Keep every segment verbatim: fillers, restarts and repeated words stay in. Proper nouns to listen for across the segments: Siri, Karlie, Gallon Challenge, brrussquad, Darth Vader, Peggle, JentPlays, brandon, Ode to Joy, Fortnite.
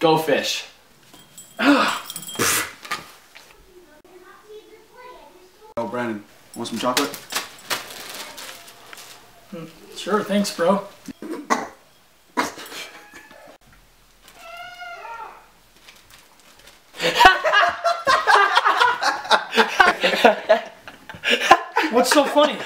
Go fish. Oh, Brandon, want some chocolate? Sure, thanks, bro. What's so funny?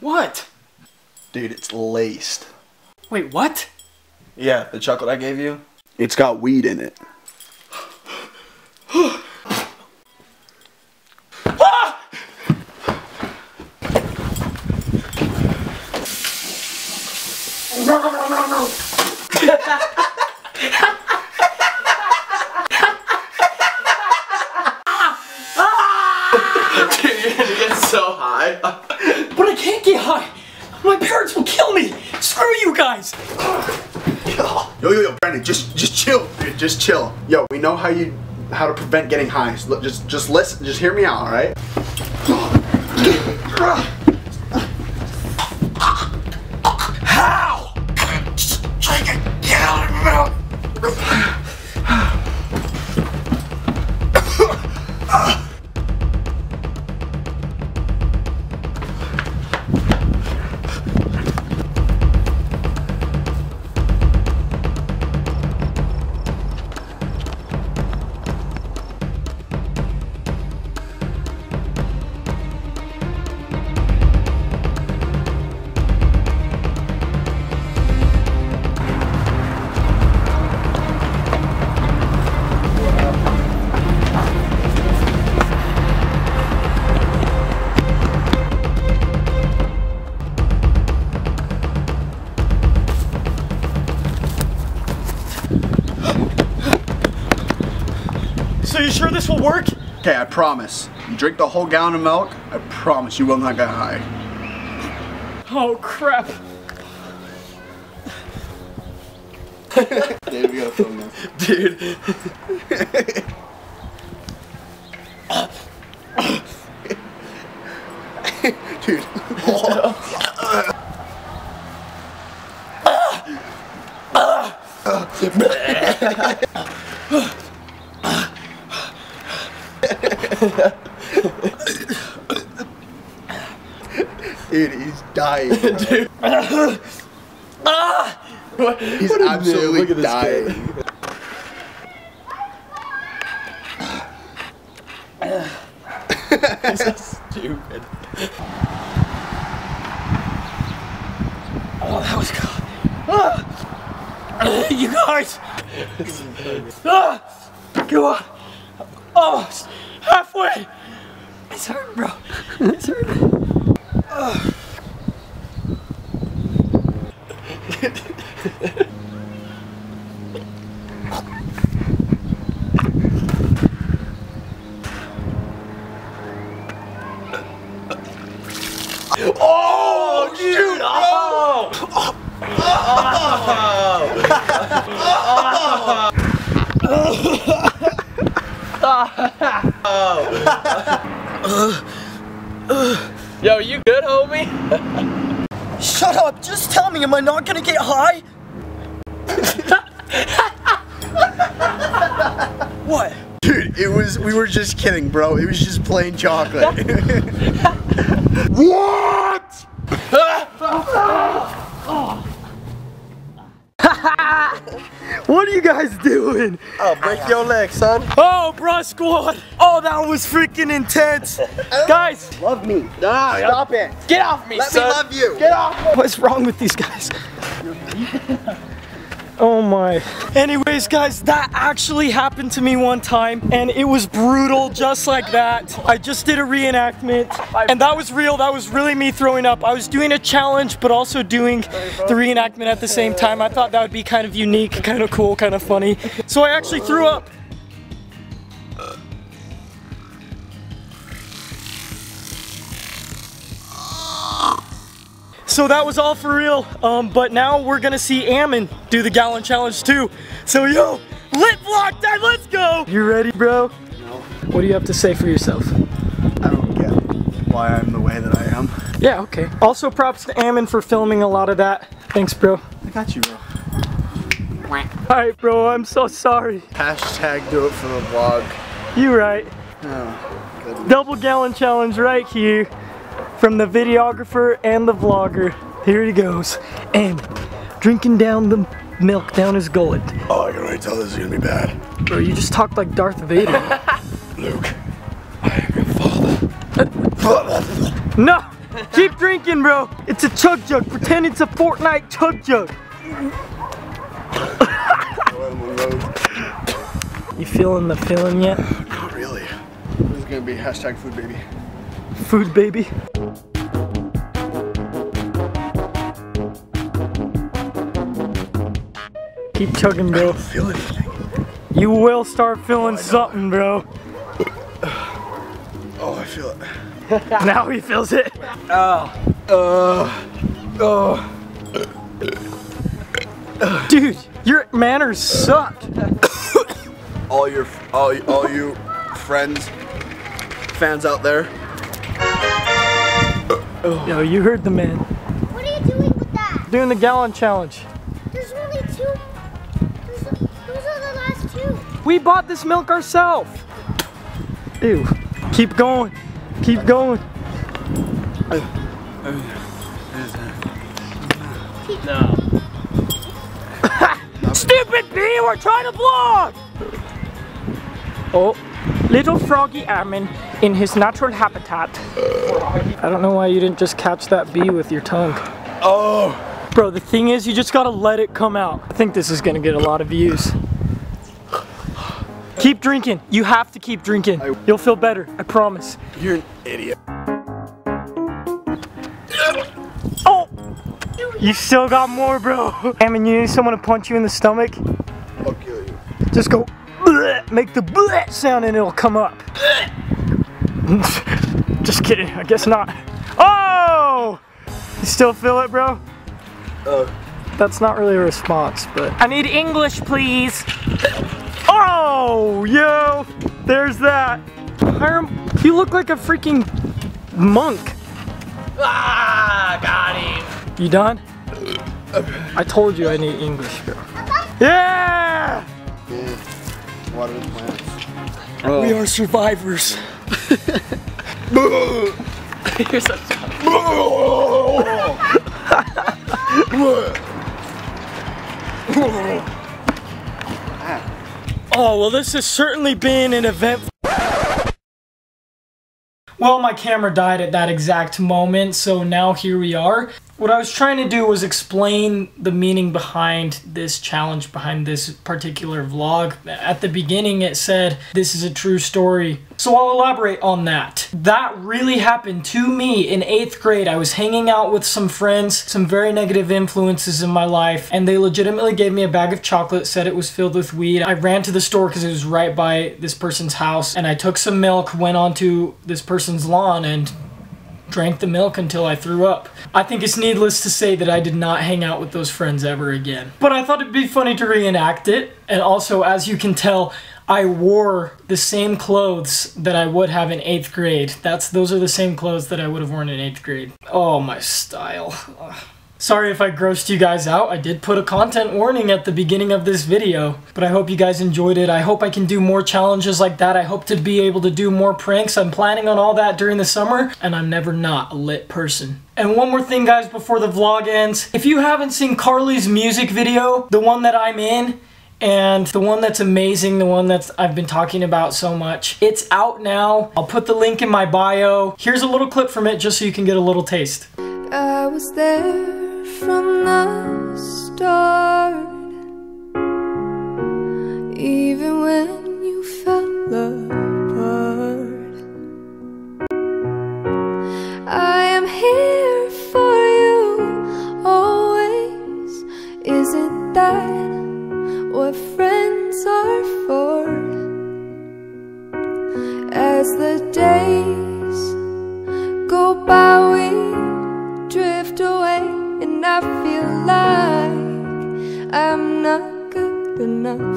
What? Dude, it's laced. Wait, what? Yeah, the chocolate I gave you. It's got weed in it. Ah! No, no, no, no, no. Dude, you're gonna get so high. But I can't get high. My parents will kill me. Screw you guys. Yo, yo, yo, Brandon, just, just chill, dude, just chill. Yo, we know how you, how to prevent getting high. So just, just listen, just hear me out, all right? How? Just take it, get out of your So you sure this will work? Okay, I promise. You drink the whole gallon of milk, I promise you will not get high. Oh, crap. Dude, we gotta film now. Dude. Dude. Oh. Dude, he's dying. Dude. He's what absolutely look dying. This is stupid. Oh, that was good. Ah! You guys! Ah! Go on! Almost! Halfway! It's hurting, bro. It's hurting. Uh. Oh, shoot! Oh! Oh! Oh! Oh! Oh. Yo, you good, homie? Shut up! Just tell me, am I not gonna get high? What? Dude, it was. We were just kidding, bro. It was just plain chocolate. What? What are you guys doing? Oh, break your leg, son. Oh, brrussquad. Oh, that was freaking intense. Guys. Love me. Ah, stop it. Get off me, Let son. Let me love you. Get off me. What's wrong with these guys? Oh, my. Anyways, guys, that actually happened to me one time, and it was brutal just like that. I just did a reenactment, and that was real. That was really me throwing up. I was doing a challenge, but also doing the reenactment at the same time. I thought that would be kind of unique, kind of cool, kind of funny. So I actually threw up. So that was all for real, um, but now we're gonna see Ammon do the gallon challenge too. So yo, lit vlog time, let's go! You ready, bro? No. What do you have to say for yourself? I don't get why I'm the way that I am. Yeah, okay. Also props to Ammon for filming a lot of that. Thanks, bro. I got you, bro. Alright bro, I'm so sorry. Hashtag do it for the vlog. You right. Oh, double gallon challenge right here from the videographer and the vlogger. Here he goes. And drinking down the milk down his gullet. Oh, I can already tell this is gonna be bad. Bro, you just talked like Darth Vader. Luke, I am your father. No! Keep drinking, bro. It's a chug jug. Pretend it's a Fortnite chug jug. You feeling the feeling yet? Not really. This is gonna be hashtag food baby. Food baby. Keep chugging, bro. I don't feel anything. You will start feeling oh, something, bro. Oh, I feel it. Now he feels it. Oh. Uh, oh. Dude, your manners suck. All your, all, all you friends, fans out there. Yo, you heard the man. What are you doing with that? Doing the gallon challenge. There's only two. There's, those are the last two. We bought this milk ourselves. Ew. Keep going. Keep going. No. Stupid bee, we're trying to vlog! Oh, little froggy Armin in his natural habitat. I don't know why you didn't just catch that bee with your tongue. Oh! Bro, the thing is, you just gotta let it come out. I think this is gonna get a lot of views. Keep drinking. You have to keep drinking. You'll feel better. I promise. You're an idiot. Oh! You still got more, bro. I mean, you need someone to punch you in the stomach? I'll kill you. Just go bleh, make the bleh sound and it'll come up. Just kidding. I guess not. Oh! You still feel it, bro? Oh. That's not really a response, but... I need English, please. Oh, yo, there's that. Hiram, you look like a freaking monk. Ah, got him. You done? I told you I need English, bro. Yeah! Yeah. Water the plants. Oh. We are survivors. You're so strong. Oh, well, this has certainly been an event. Well, my camera died at that exact moment, so now here we are. What I was trying to do was explain the meaning behind this challenge, behind this particular vlog. At the beginning, it said, this is a true story. So I'll elaborate on that. That really happened to me in eighth grade. I was hanging out with some friends, some very negative influences in my life, and they legitimately gave me a bag of chocolate, said it was filled with weed. I ran to the store because it was right by this person's house, and I took some milk, went onto this person's lawn, and drank the milk until I threw up. I think it's needless to say that I did not hang out with those friends ever again. But I thought it'd be funny to reenact it, and also, as you can tell, I wore the same clothes that I would have in eighth grade. That's those are the same clothes that I would have worn in eighth grade. Oh, my style. Ugh. Sorry if I grossed you guys out. I did put a content warning at the beginning of this video, but I hope you guys enjoyed it. I hope I can do more challenges like that. I hope to be able to do more pranks. I'm planning on all that during the summer, and I'm never not a lit person. And one more thing, guys, before the vlog ends. If you haven't seen Karlie's music video, the one that I'm in, and the one that's amazing, the one that's I've been talking about so much. It's out now. I'll put the link in my bio. Here's a little clip from it just so you can get a little taste. I was there from the start, even when you fell apart. I am here for you always. Isn't that what friends are for? As the days go by, we drift away, and I feel like I'm not good enough,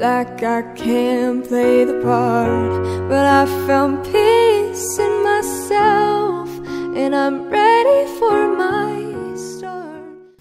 like I can't play the part. But I found peace in myself, and I'm ready for my.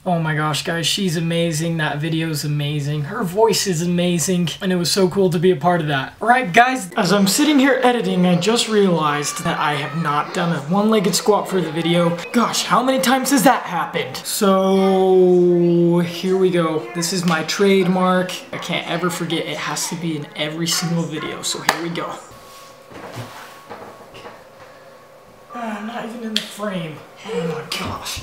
Oh my gosh, guys, she's amazing. That video is amazing. Her voice is amazing, and it was so cool to be a part of that. All right, guys, as I'm sitting here editing, I just realized that I have not done a one-legged squat for the video. Gosh, how many times has that happened? So here we go. This is my trademark. I can't ever forget. It has to be in every single video, so here we go. Ah, not even in the frame. Oh my gosh.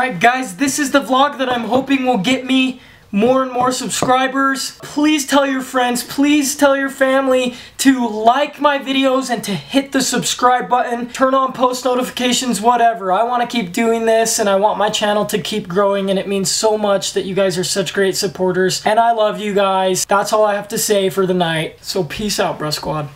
Alright guys, this is the vlog that I'm hoping will get me more and more subscribers. Please tell your friends, please tell your family to like my videos and to hit the subscribe button, turn on post notifications, whatever. I want to keep doing this and I want my channel to keep growing, and it means so much that you guys are such great supporters, and I love you guys. That's all I have to say for the night. So peace out, brrussquad.